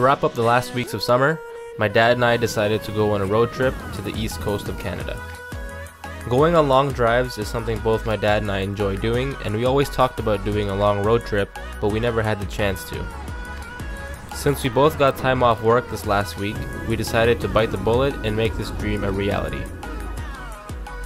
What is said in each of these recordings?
To wrap up the last weeks of summer, my dad and I decided to go on a road trip to the east coast of Canada. Going on long drives is something both my dad and I enjoy doing, and we always talked about doing a long road trip, but we never had the chance to. Since we both got time off work this last week, we decided to bite the bullet and make this dream a reality.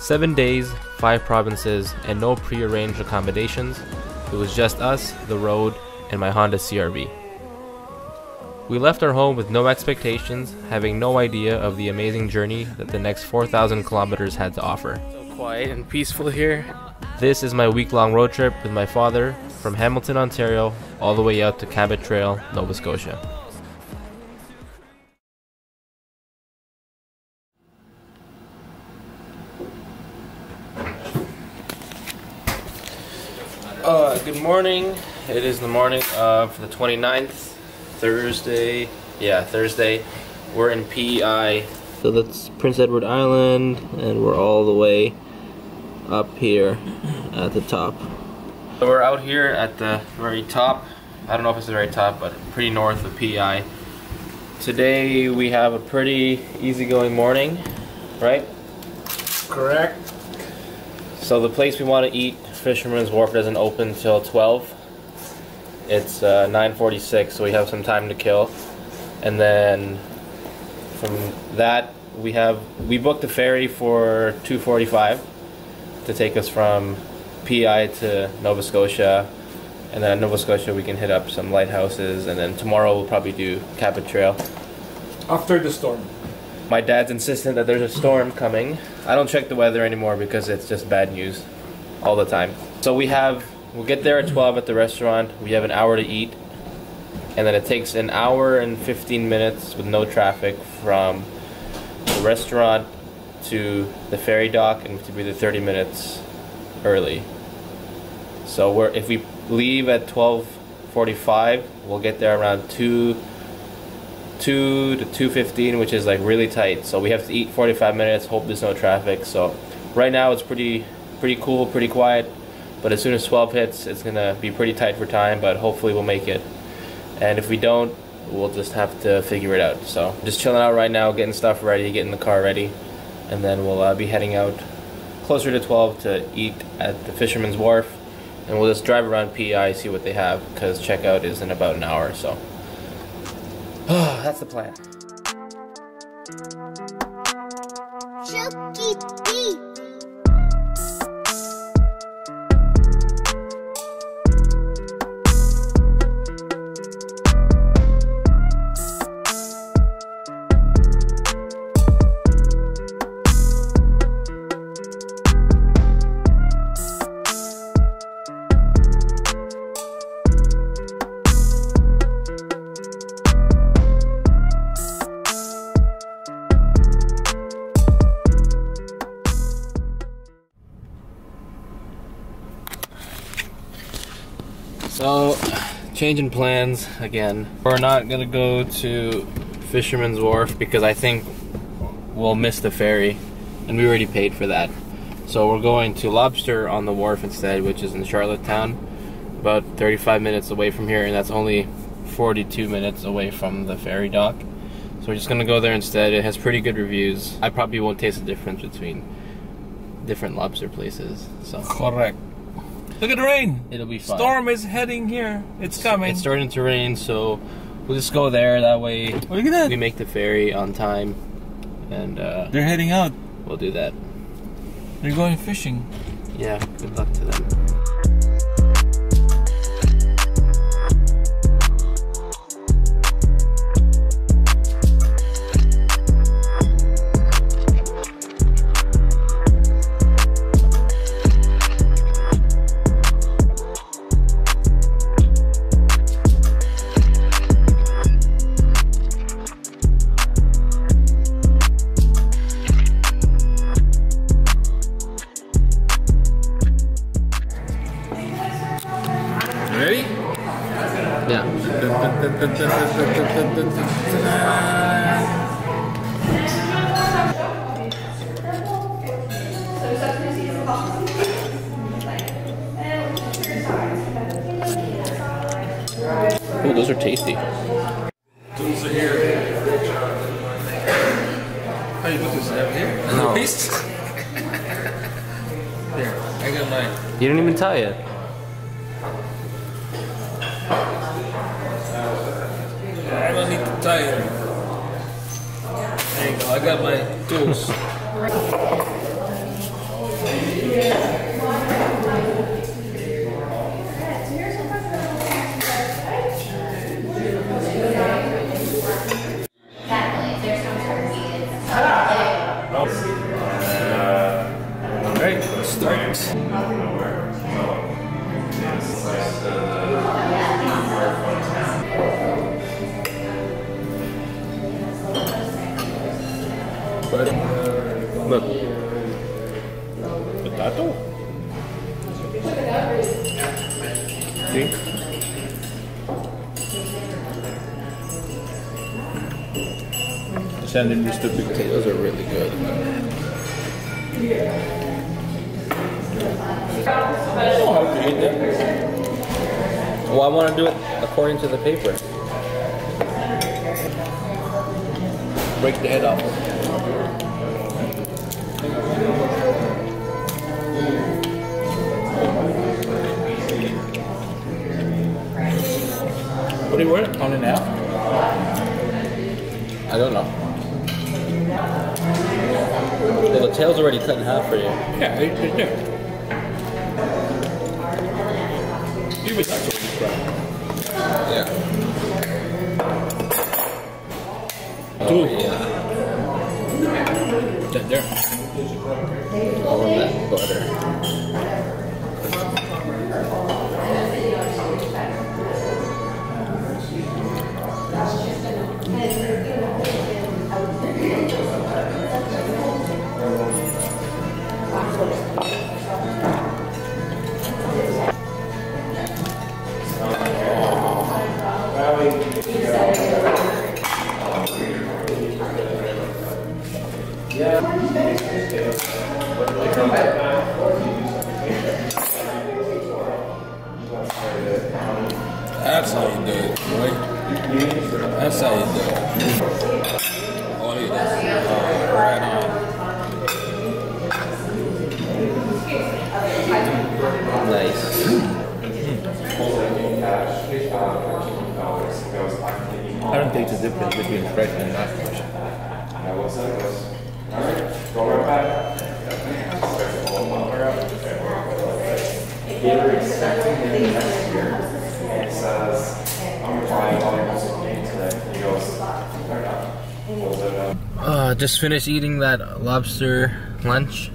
7 days, 5 provinces, and no prearranged accommodations. It was just us, the road, and my Honda CRV. We left our home with no expectations, having no idea of the amazing journey that the next 4,000 kilometers had to offer. So quiet and peaceful here. This is my week-long road trip with my father from Hamilton, Ontario, all the way out to Cabot Trail, Nova Scotia. Good morning. It is the morning of the 29th. Thursday, yeah, Thursday. We're in PI. So that's Prince Edward Island, and we're all the way up here at the top. So we're out here at the very top. I don't know if it's the very top, but pretty north of PI. Today we have a pretty easygoing morning, right? Correct. So the place we want to eat, Fisherman's Wharf, doesn't open till 12. It's 9:46, so we have some time to kill, and then from that we booked a ferry for 2:45 to take us from PI to Nova Scotia, and then at Nova Scotia we can hit up some lighthouses, and then tomorrow we'll probably do Cabot Trail. After the storm. My dad's insistent that there's a storm coming. I don't check the weather anymore because it's just bad news all the time. So we'll get there at 12 at the restaurant. We have an hour to eat, and then it takes an hour and 15 minutes with no traffic from the restaurant to the ferry dock, and to be there 30 minutes early. So if we leave at 12:45, we'll get there around 2 to 2:15, which is like really tight. So we have to eat 45 minutes, hope there's no traffic. So right now it's pretty cool, pretty quiet. But as soon as 12 hits, it's going to be pretty tight for time, but hopefully we'll make it. And if we don't, we'll just have to figure it out. So just chilling out right now, getting stuff ready, getting the car ready. And then we'll be heading out closer to 12 to eat at the Fisherman's Wharf. And we'll just drive around PEI, see what they have, because checkout is in about an hour or so. That's the plan. So, changing plans again. We're not gonna go to Fisherman's Wharf because I think we'll miss the ferry, and we already paid for that. So we're going to Lobster on the Wharf instead, which is in Charlottetown, about 35 minutes away from here, and that's only 42 minutes away from the ferry dock. So we're just gonna go there instead. It has pretty good reviews. I probably won't taste the difference between different lobster places, so. Correct. Look at the rain! It'll be fun. Storm is heading here. It's coming. It's starting to rain, so we'll just go there. That way look at that. We make the ferry on time. And they're heading out. We'll do that. They're going fishing. Yeah, good luck to them. Ooh, those are tasty. Tools are here. How you put this down here? No. There, I got mine. You didn't even tie it. I don't need to tie it. There you go, I got my tools. Look. Potato? See? The sandwich with the big potatoes are really good. I don't know how to eat that. Well, I want to do it according to the paper. Break the head off. What do you wear? On and out? I don't know. Well, the tail's already cut in half for you. Yeah, it's there. You would like to eat bread. Yeah. Oh, yeah. That there. All of that butter. That's how you do it, right? That's how you do it. All you do right on. Nice. I don't think it's a difference between fresh and not fresh. They were expecting it next year, and it says, I'm applying all your muscle pain today. He goes, just finished eating that lobster lunch.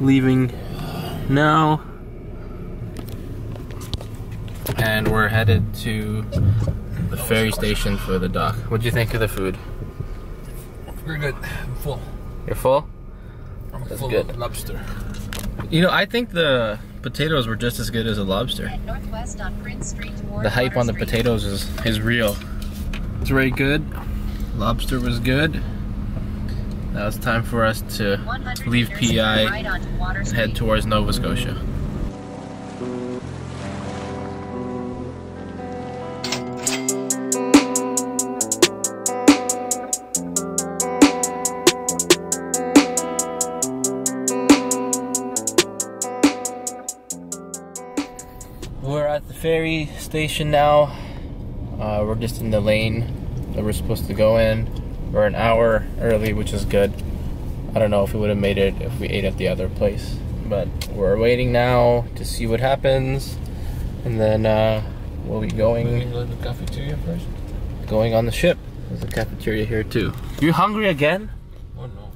Leaving now. And we're headed to the ferry station for the dock. What'd you think of the food? We're good. I'm full. You're full? I'm That's full good. Of lobster. You know, I think the potatoes were just as good as a lobster. Northwest on Prince Street toward the hype on the potatoes is real. It's very good. Lobster was good. Now it's time for us to leave PI and head towards Nova Scotia. Ferry station now. We're just in the lane that we're supposed to go in. We're an hour early, which is good. I don't know if we would have made it if we ate at the other place, but we're waiting now to see what happens, and then we'll be going to the cafeteria first. Going on the ship. There's a cafeteria here too. You hungry again? Oh no.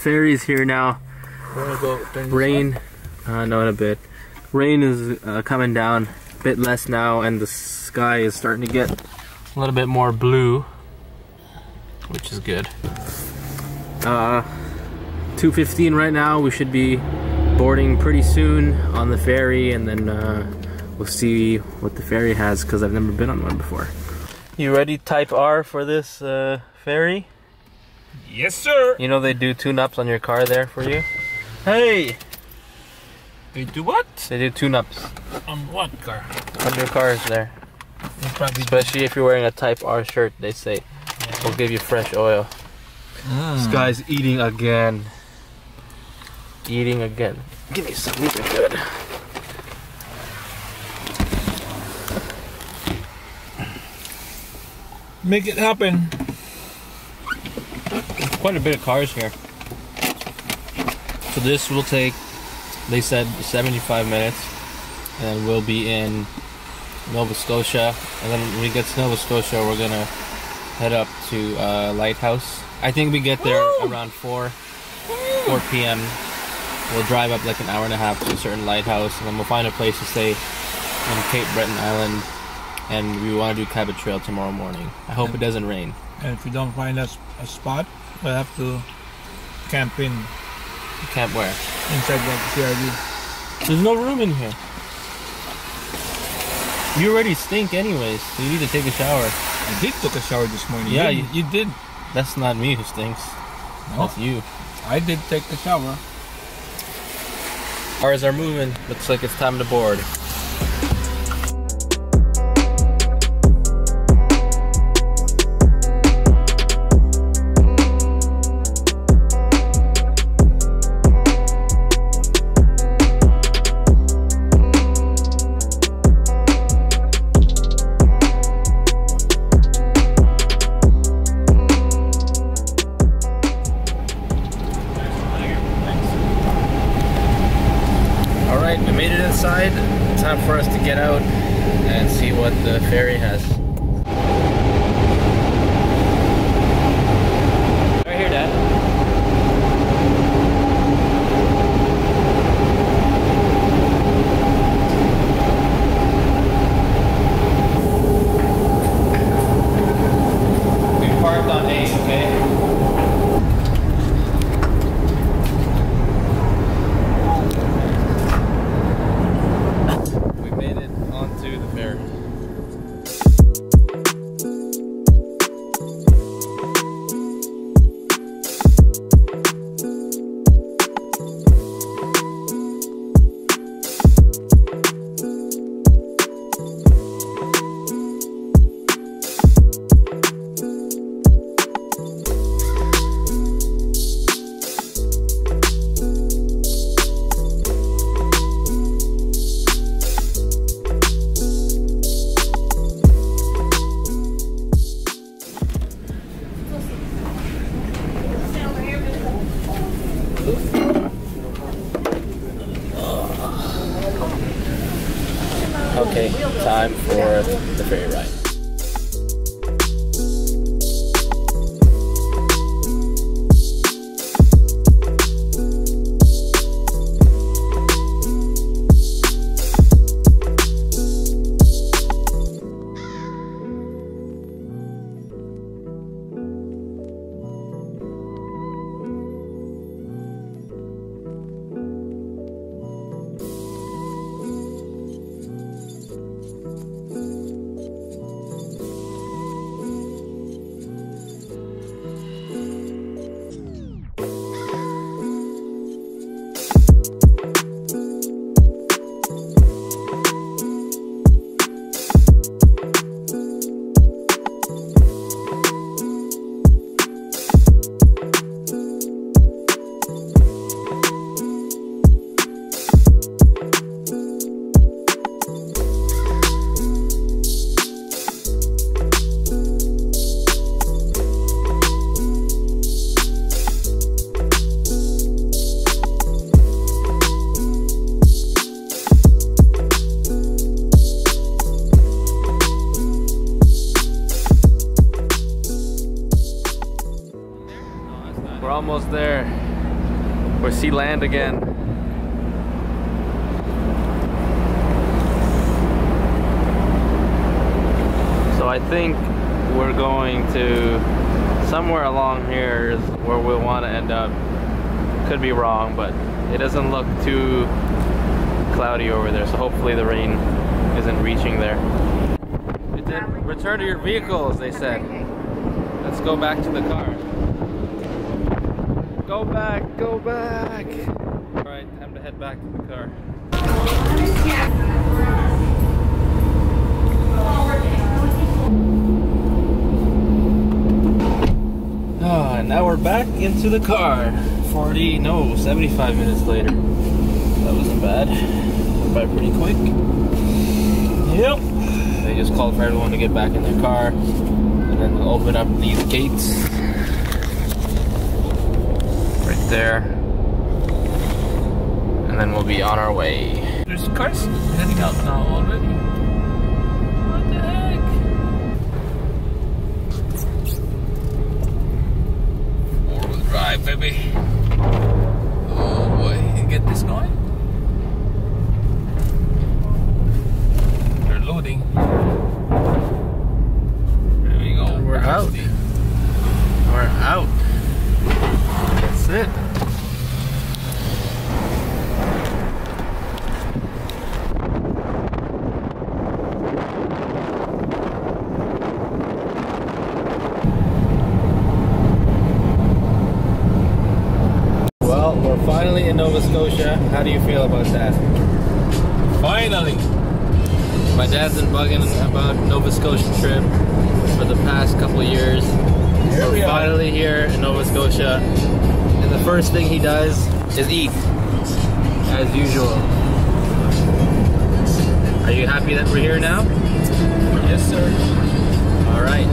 Ferry's here now. Rain, no, in a bit. Rain is coming down a bit less now, and the sky is starting to get a little bit more blue, which is good. 2:15 right now. We should be boarding pretty soon on the ferry, and then we'll see what the ferry has, because I've never been on one before. You ready, type R, for this ferry? Yes, sir. You know they do tune-ups on your car there for you? Hey! They do what? They do tune-ups. On what car? On your cars there. Especially if you're wearing a Type R shirt, they say. We'll give you fresh oil. This guy's eating again. Eating again. Give me something good. Make it happen. There's quite a bit of cars here. So this will take, they said, 75 minutes. And we'll be in Nova Scotia. And then when we get to Nova Scotia, we're going to head up to Lighthouse. I think we get there around 4 p.m. We'll drive up like an hour and a half to a certain lighthouse. And then we'll find a place to stay on Cape Breton Island. And we want to do Cabot Trail tomorrow morning. I hope it doesn't rain. And if we don't find us a spot, we'll have to camp in. Camp where? Inside the CRV. There's no room in here. You already stink anyways. So you need to take a shower. I did take a shower this morning. Yeah, you did. That's not me who stinks. No. That's you. I did take the shower. Cars are moving. Looks like it's time to board. Time for us to get out and see what the ferry has. Right here, Dad. We parked on A, okay? Okay, time for the ferry ride. We're almost there. We see land again. So I think we're going to somewhere along here is where we want to end up. Could be wrong, but it doesn't look too cloudy over there. So hopefully the rain isn't reaching there. It did. Return to your vehicles, they said. Let's go back to the car. Go back, go back! head back to the car. Oh, and now we're back into the car. 75 minutes later. That wasn't bad. Went by pretty quick. Yep. They just called for everyone to get back in their car and then open up these gates. Right there. And then we'll be on our way. There's cars heading out now already. What the heck? Four-wheel drive, baby. Oh boy, you get this going? They're loading. There we go. We're out. We're out. That's it. Finally in Nova Scotia, how do you feel about that? Finally! My dad's been bugging about Nova Scotia trip for the past couple years. We're finally here in Nova Scotia, and the first thing he does is eat, as usual. Are you happy that we're here now? Yes, sir. Alright.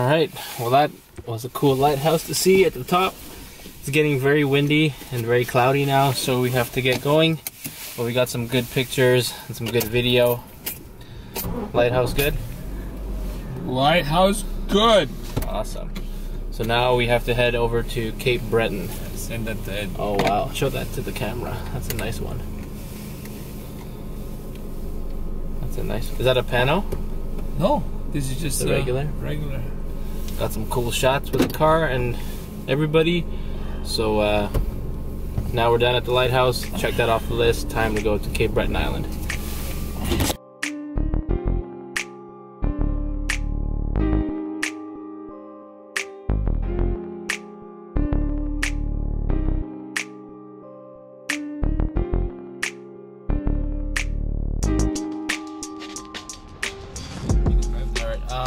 Alright, well that was a cool lighthouse to see at the top. It's getting very windy and very cloudy now, so we have to get going. But we got some good pictures and some good video. Lighthouse good? Lighthouse good! Awesome. So now we have to head over to Cape Breton. Send that to Ed. Oh wow, show that to the camera. That's a nice one. That's a nice one. Is that a pano? No. This is just regular. Got some cool shots with the car and everybody. So now we're down at the lighthouse. Check that off the list. Time to go to Cape Breton Island.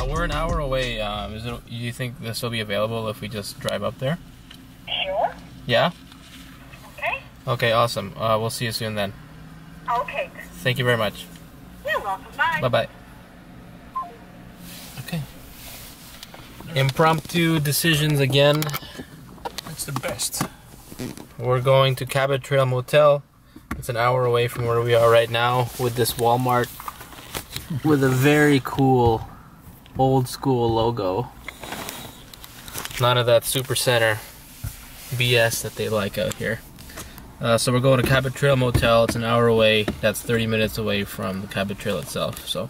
We're an hour away. Do you think this will be available if we just drive up there? Sure. Yeah? Okay. Okay, awesome. We'll see you soon then. Okay. Thank you very much. You're welcome. Bye. Bye-bye. Okay. Impromptu decisions again. That's the best. We're going to Cabot Trail Motel It's an hour away from where we are right now with this Walmart with a very cool old school logo. None of that super center BS that they like out here. So we're going to Cabot Trail Motel. It's an hour away. That's 30 minutes away from the Cabot Trail itself. So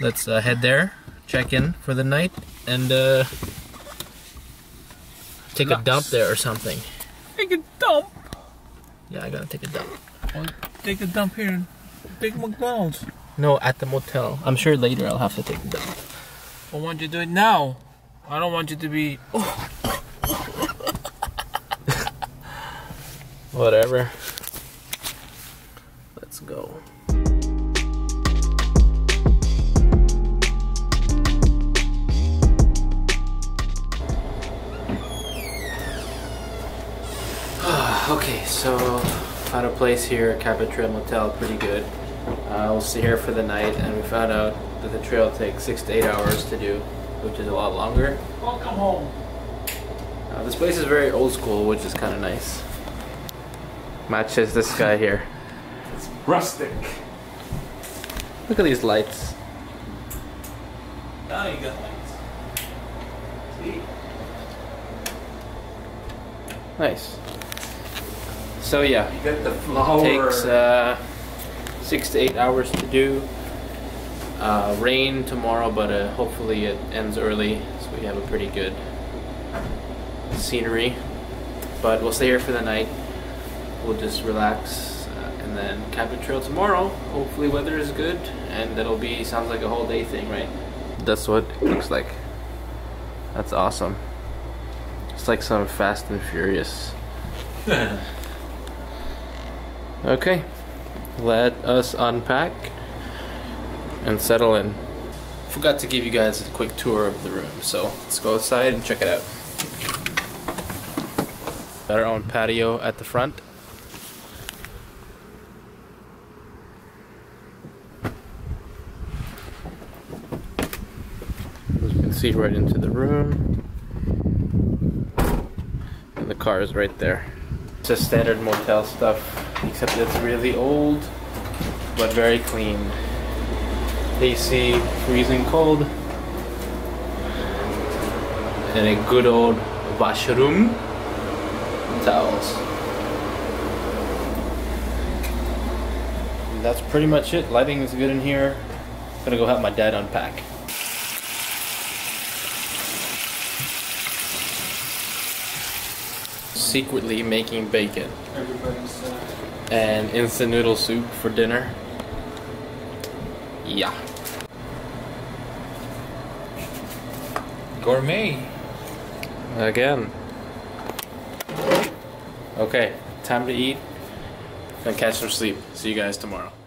let's head there, check in for the night, and take a dump there or something. Take a dump? Yeah, I gotta take a dump. I'll take a dump here in Big McDonald's. No, at the motel. I'm sure later I'll have to take a dump. I want you to do it now. I don't want you to be... Whatever. Let's go. Okay, so found a place here at Cabot Trail Motel, pretty good. We'll stay here for the night, and we found out that the trail takes 6 to 8 hours to do, which is a lot longer. Welcome home. This place is very old school, which is kind of nice. Matches this guy here. It's rustic. Look at these lights. Now you got lights. See? Nice. So yeah, you got the flower. Takes 6 to 8 hours to do. Rain tomorrow, but hopefully it ends early, so we have a pretty good scenery. But we'll stay here for the night. We'll just relax, and then Cabot Trail tomorrow. Hopefully weather is good, and that'll be, sounds like a whole day thing, right? That's what it looks like. That's awesome. It's like some Fast and Furious. Okay, let us unpack and settle in. Forgot to give you guys a quick tour of the room, so let's go outside and check it out. Got our own patio at the front. See right into the room, and the car is right there. It's just standard motel stuff, except it's really old but very clean. AC, freezing cold, and a good old washroom, towels. And that's pretty much it. Lighting is good in here. I'm gonna go help my dad unpack. Secretly making bacon and instant noodle soup for dinner. Yeah. Gourmet. Again. Okay, time to eat and catch some sleep. See you guys tomorrow.